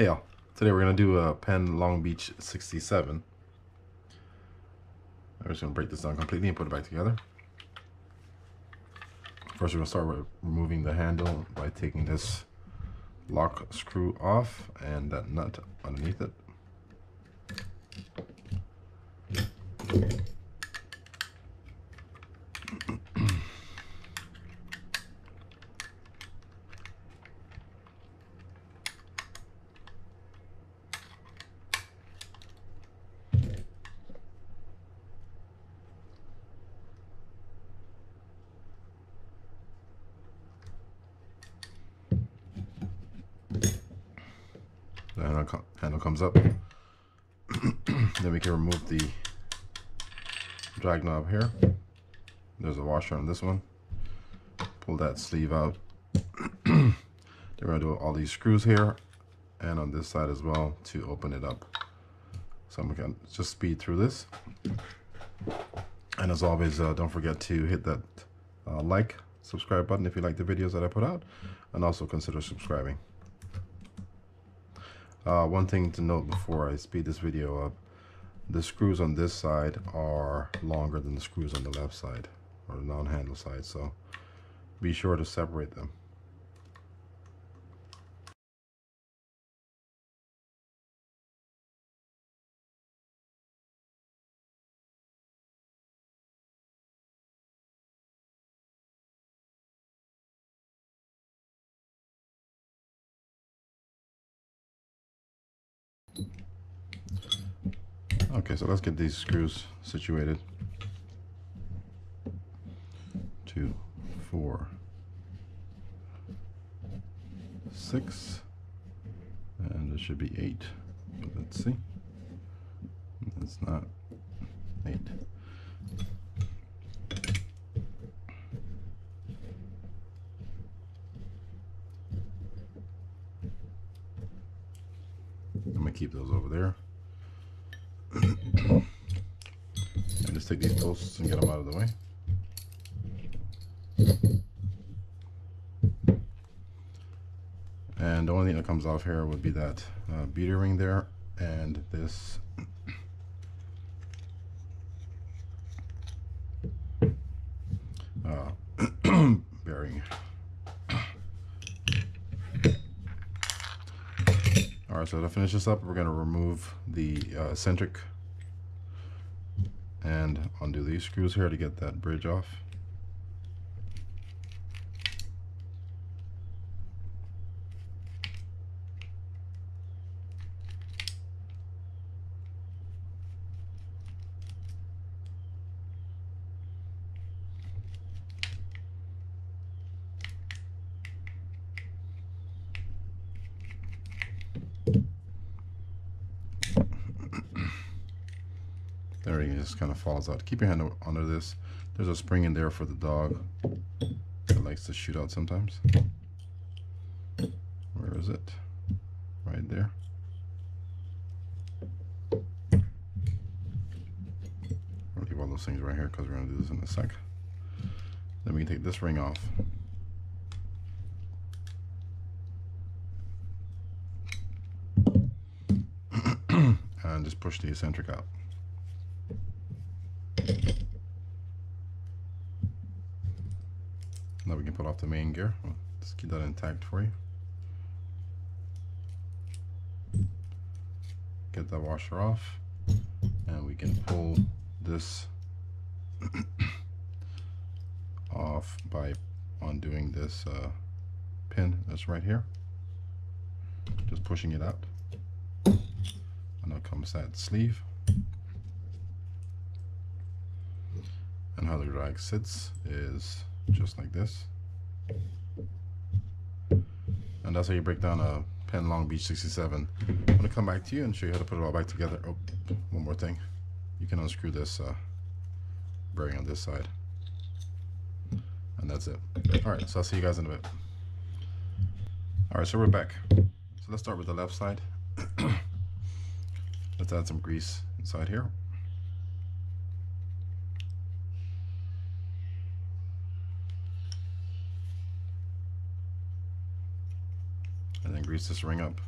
Hey y'all, today we're going to do a Penn Long Beach 67. I'm just going to break this down completely and put it back together. First we're going to start with removing the handle by taking this lock screw off and that nut underneath it. The handle comes up. Then we can remove the drag knob here. There's a washer on this one. Pull that sleeve out. Then we're going to do all these screws here and on this side as well to open it up. So I'm going to just speed through this. And as always, don't forget to hit that like, subscribe button if you like the videos that I put out, and also consider subscribing. One thing to note before I speed this video up, the screws on this side are longer than the screws on the left side, or the non-handle side, so be sure to separate them. Okay, so let's get these screws situated. 2, 4, 6, and it should be 8. Let's see. That's not 8. I'm gonna keep those over there. And just take these posts and get them out of the way. And the only thing that comes off here would be that beater ring there and this bearing. Alright, so to finish this up, we're going to remove the eccentric and undo these screws here to get that bridge off. There it just kind of falls out. Keep your hand under this. There's a spring in there for the dog that likes to shoot out sometimes. Where is it? Right there. We'll leave all those things right here because we're going to do this in a sec. Then we can take this ring off. And just push the eccentric out. Now we can put off the main gear. We'll just keep that intact for you. Get that washer off, and we can pull this off by undoing this pin that's right here. Just pushing it out, and out comes that sleeve. And how the drag sits is just like this. And that's how you break down a Penn Long Beach 67. I'm going to come back to you and show you how to put it all back together. Oh, one more thing. You can unscrew this bearing on this side. And that's it. Alright, so I'll see you guys in a bit. Alright, so we're back. So let's start with the left side. Let's add some grease inside here. And then grease this ring up.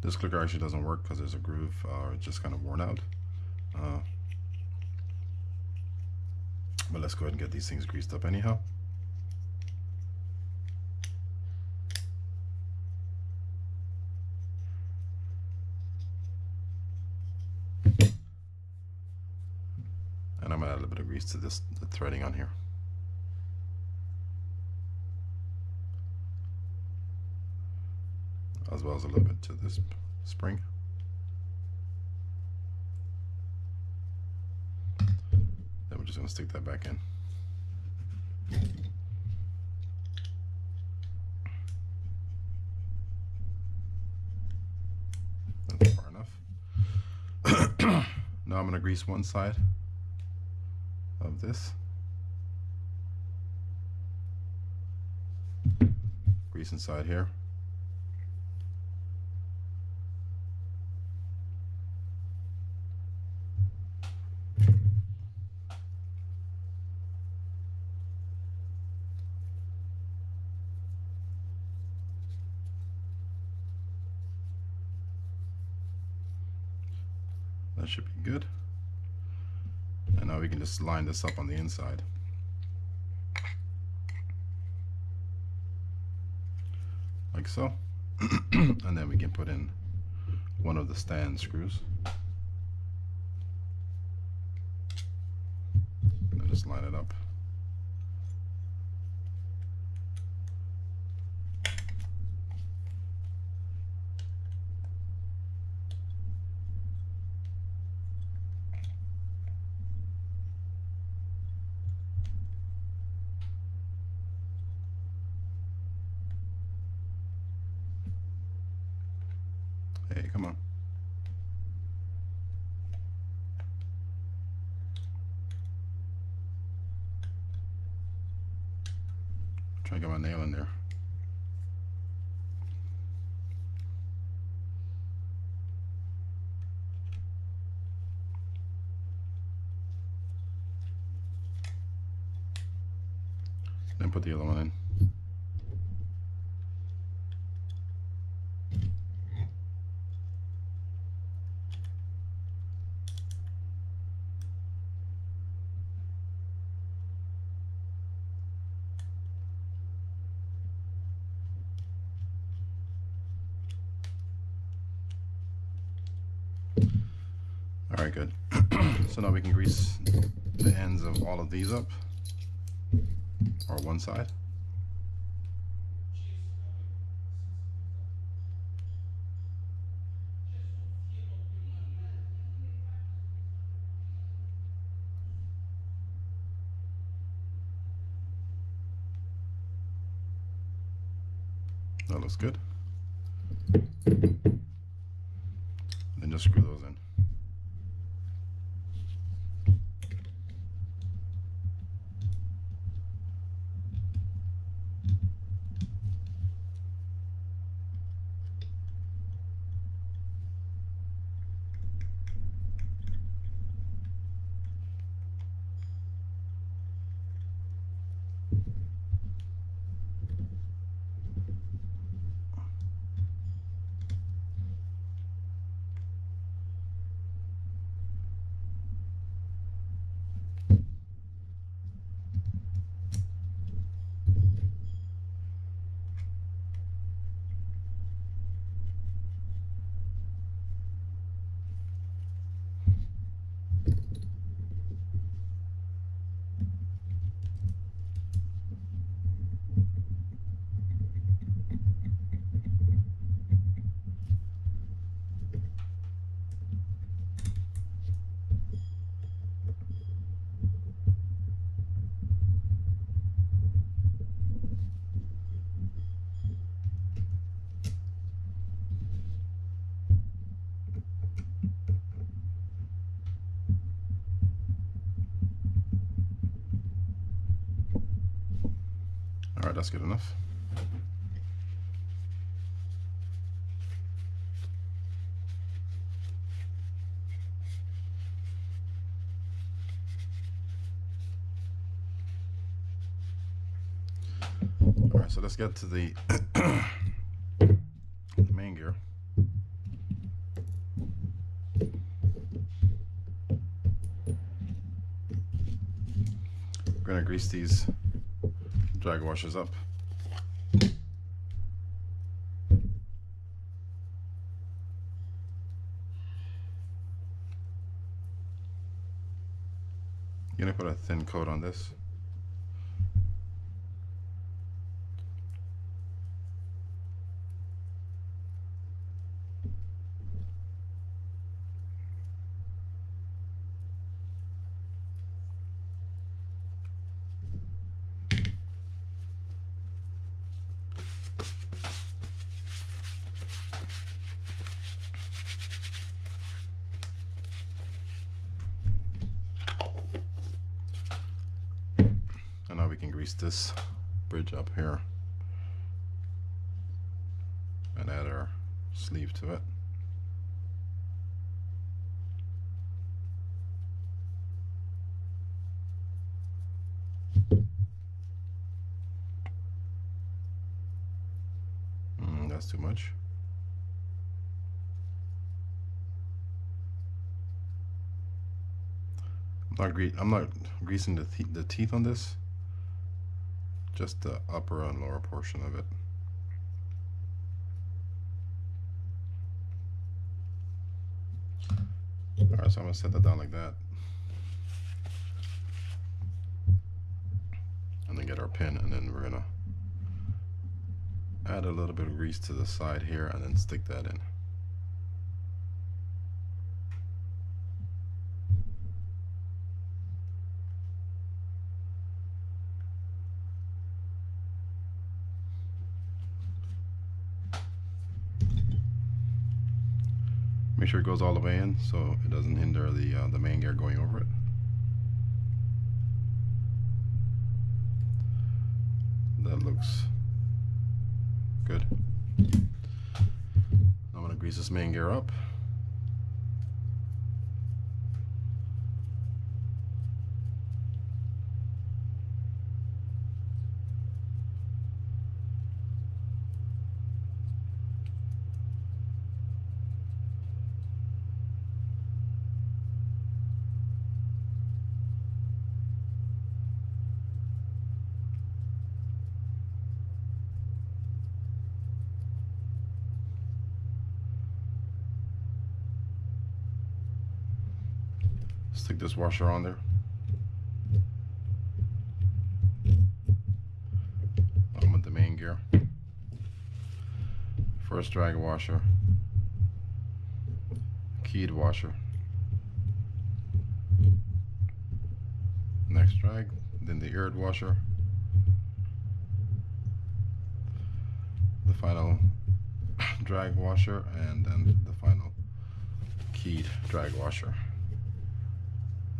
This clicker actually doesn't work because there's a groove, or it's just kind of worn out. But let's go ahead and get these things greased up anyhow. And I'm going to add a little bit of grease to this, the threading on here. As well as a little bit to this spring. Then we're just going to stick that back in. That's far enough. Now I'm going to grease one side of this. Grease inside here. That should be good. And now we can just line this up on the inside. Like so. And then we can put in one of the stand screws. And just line it up. Hey, come on. Try to get my nail in there. Then put the other one in. Alright, good. So now we can grease the ends of all of these up, or one side. That looks good. Then just screw those in. Alright, that's good enough. Alright, so let's get to the, the main gear. We're going to grease these drag washers up. I'm going to put a thin coat on this. This bridge up here and add our sleeve to it. That's too much. I'm not greasing the teeth on this. Just the upper and lower portion of it. Alright, so I'm going to set that down like that. And then get our pin, and then we're going to add a little bit of grease to the side here and then stick that in. Make sure it goes all the way in so it doesn't hinder the main gear going over it. That looks good. I'm going to grease this main gear up. Stick this washer on there. I'm with the main gear. First drag washer, keyed washer. Next drag, then the eared washer. The final drag washer, and then the final keyed drag washer.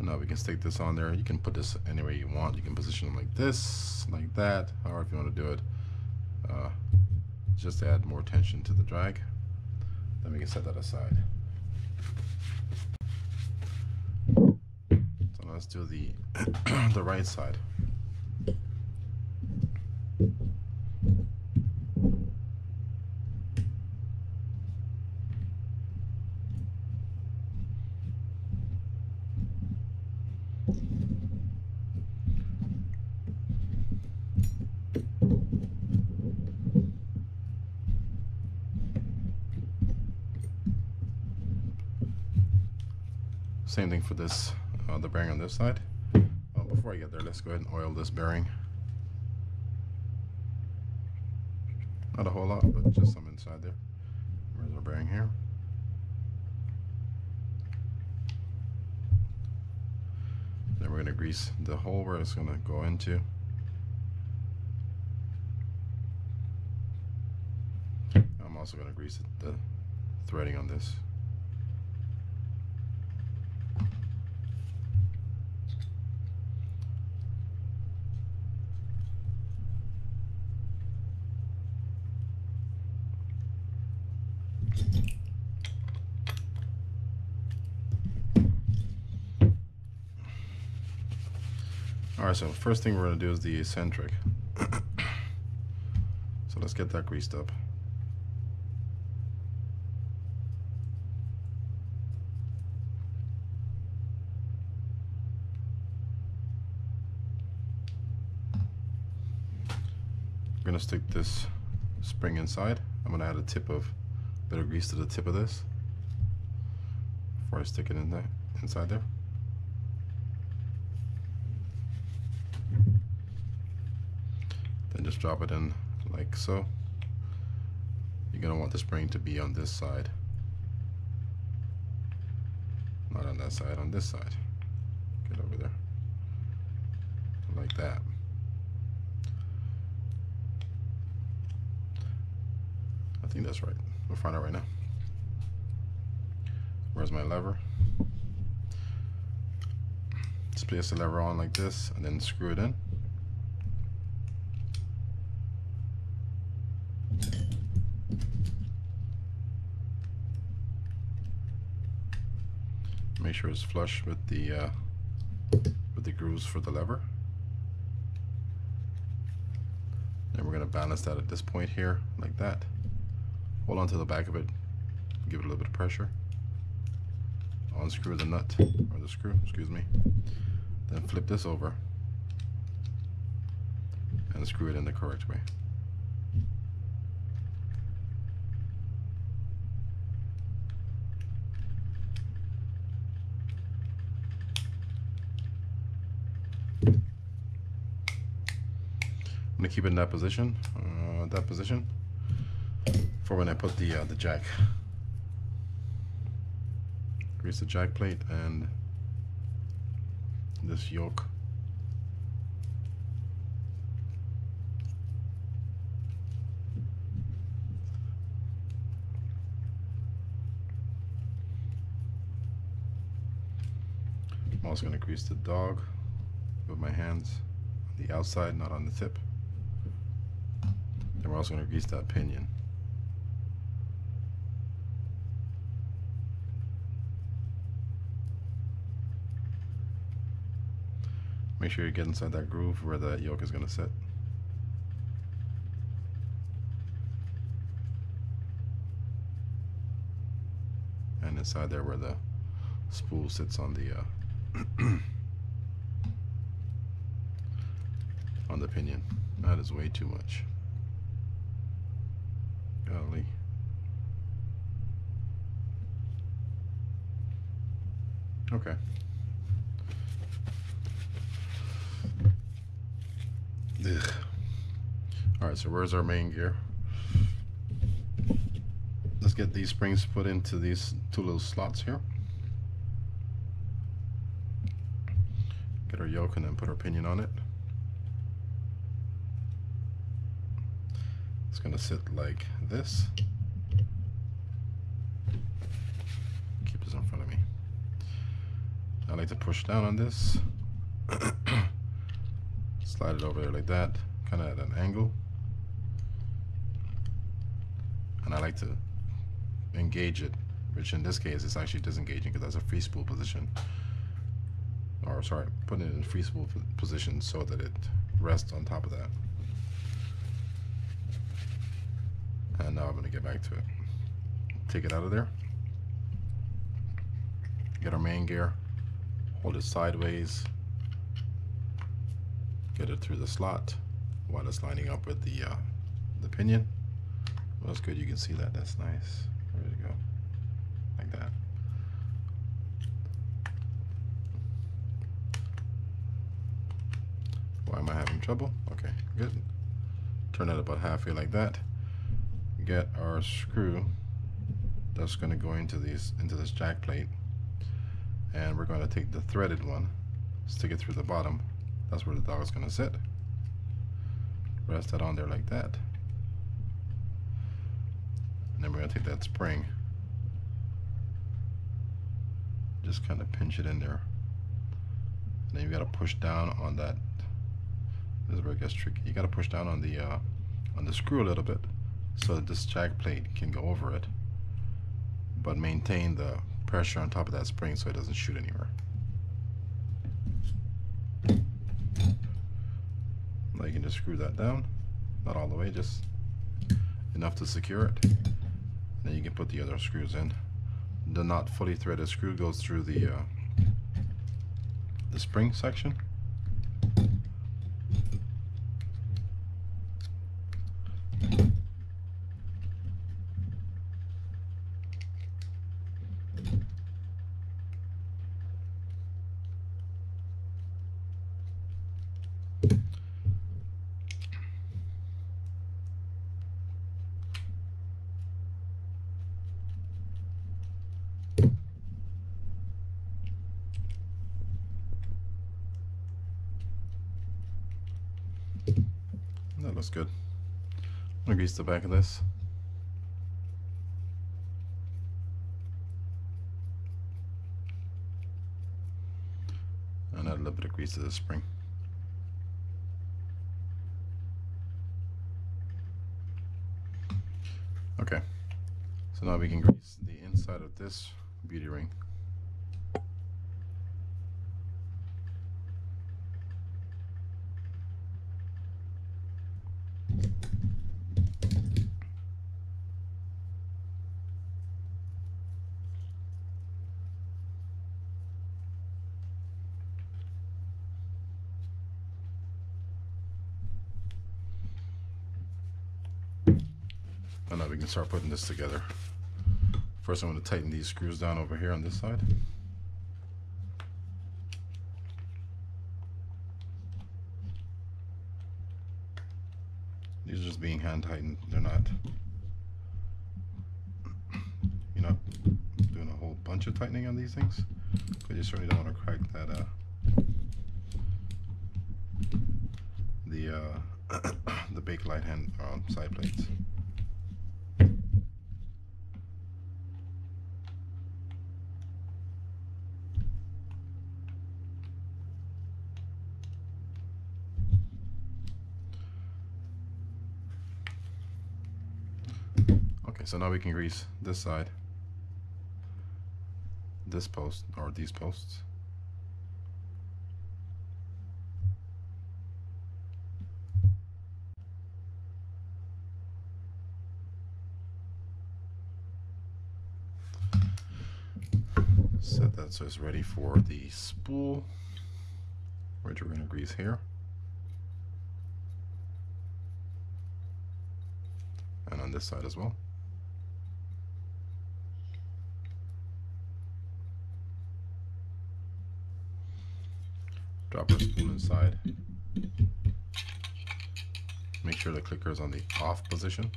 Now we can stick this on there. You can put this any way you want. You can position them like this, like that, or if you want to do it, just add more tension to the drag. Then we can set that aside. So let's do the the right side. Same thing for this, the bearing on this side. Before I get there, let's go ahead and oil this bearing. Not a whole lot, but just some inside there. Where's our bearing here? Then we're going to grease the hole where it's going to go into. I'm also going to grease the threading on this. Alright, so first thing we're going to do is the eccentric. So let's get that greased up. We're going to stick this spring inside. I'm going to add a tip of little grease to the tip of this before I stick it in there, inside there. Then just drop it in like so. You're going to want the spring to be on this side. Not on that side, on this side. Get over there. Like that. I think that's right. We'll find out right now. Where's my lever? Just place the lever on like this and then screw it in. Make sure it's flush with the grooves for the lever. Then we're going to balance that at this point here, like that. Hold on to the back of it, give it a little bit of pressure. Unscrew the nut, or the screw, excuse me. Then flip this over and screw it in the correct way. I'm gonna keep it in that position, for when I put the jack. Grease the jack plate and this yoke. I'm also gonna grease the dog with my hands on the outside, not on the tip. We're also going to grease that pinion. Make sure you get inside that groove where that yoke is going to sit. And inside there where the spool sits on the pinion. That is way too much. Golly. Okay. Ugh. All right, so where's our main gear? Let's get these springs put into these two little slots here. Get our yoke and then put our pinion on it. It's going to sit like this. Keep this in front of me. I like to push down on this. Slide it over there like that, kind of at an angle. And I like to engage it, which in this case is actually disengaging because that's a free spool position. Or sorry, putting it in a free spool position so that it rests on top of that. And now I'm going to get back to it. Take it out of there. Get our main gear. Hold it sideways. Get it through the slot while it's lining up with the pinion. Well, that's good. You can see that. That's nice. Where did it go? Like that. Why am I having trouble? Okay, good. Turn it about halfway like that. Get our screw that's going to go into this jack plate, and we're going to take the threaded one, stick it through the bottom. That's where the dog is going to sit. Rest that on there like that, and then we're going to take that spring, just kind of pinch it in there, and then you got to push down on that. This is where it gets tricky. You got to push down on the screw a little bit, so that this jack plate can go over it, but maintain the pressure on top of that spring so it doesn't shoot anywhere. Now you can just screw that down, not all the way, just enough to secure it. Then you can put the other screws in. The not fully threaded screw goes through the spring section. That looks good. I'm gonna grease the back of this. And add a little bit of grease to the spring. Okay, so now we can grease the inside of this beauty ring. And now we can start putting this together. First, I'm going to tighten these screws down over here on this side. These are just being hand tightened. They're not, you're not doing a whole bunch of tightening on these things, but you certainly don't want to crack that the Bakelite hand side plates. So now we can grease this side, this post, or these posts. Set that so it's ready for the spool, which we're going to grease here. And on this side as well. Drop our spoon inside. Make sure the clicker is on the off position.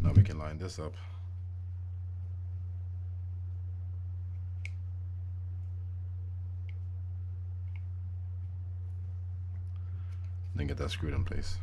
Now we can line this up. Then get that screwed in place.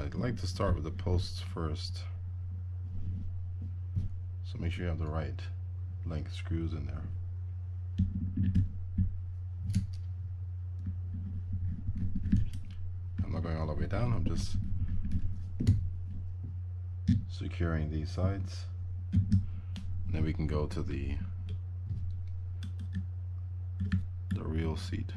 I'd like to start with the posts first, so make sure you have the right length screws in there. I'm not going all the way down, I'm just securing these sides, and then we can go to the real seat.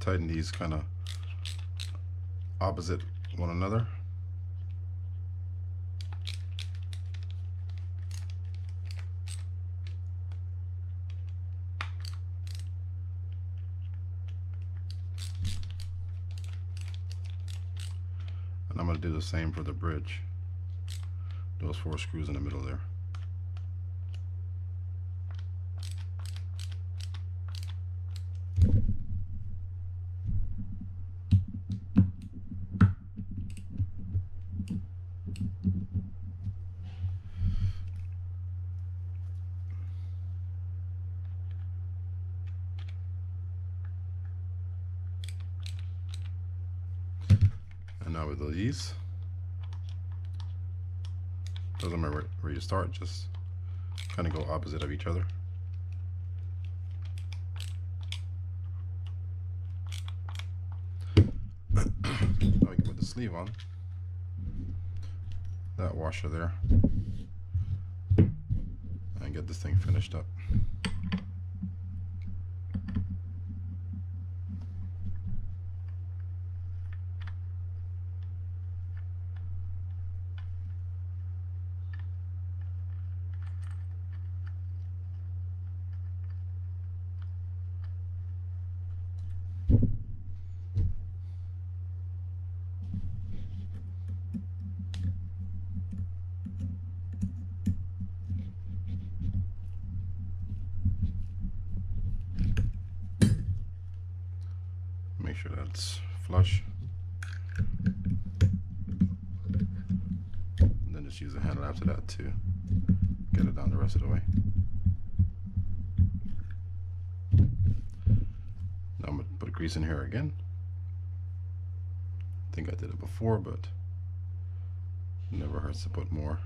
Tighten these kind of opposite one another. And I'm going to do the same for the bridge. Those four screws in the middle there. Now with these, doesn't matter where you start, just kind of go opposite of each other. Now we can put the sleeve on, that washer there, and get this thing finished up. Make sure that's flush, and then just use the handle after that to get it down the rest of the way. Now I'm going to put grease in here again. I think I did it before, but it never hurts to put more.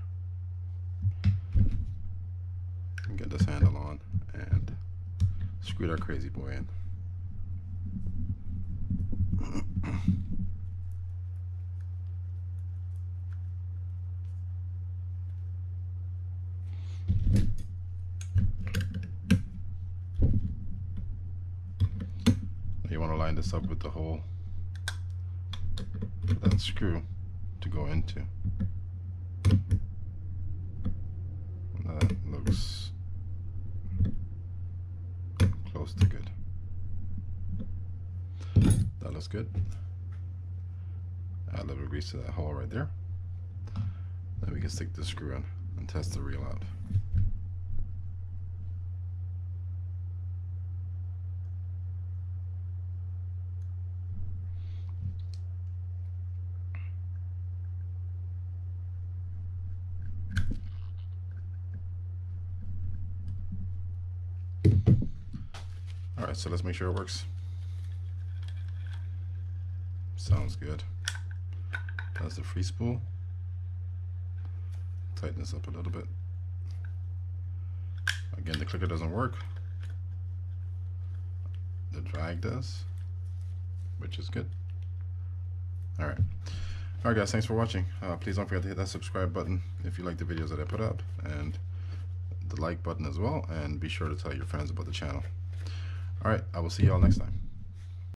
And get this handle on and screw that crazy boy in. You want to line this up with the hole for that screw to go into. And that looks close to good. That looks good. Add a little grease to that hole right there. Then we can stick the screw in and test the reel out. Alright, so let's make sure it works. Sounds good. That's the free spool. Tighten this up a little bit. Again, the clicker doesn't work. The drag does, which is good. Alright. Alright guys, thanks for watching. Please don't forget to hit that subscribe button if you like the videos that I put up, and the like button as well, and be sure to tell your friends about the channel. Alright, I will see y'all next time.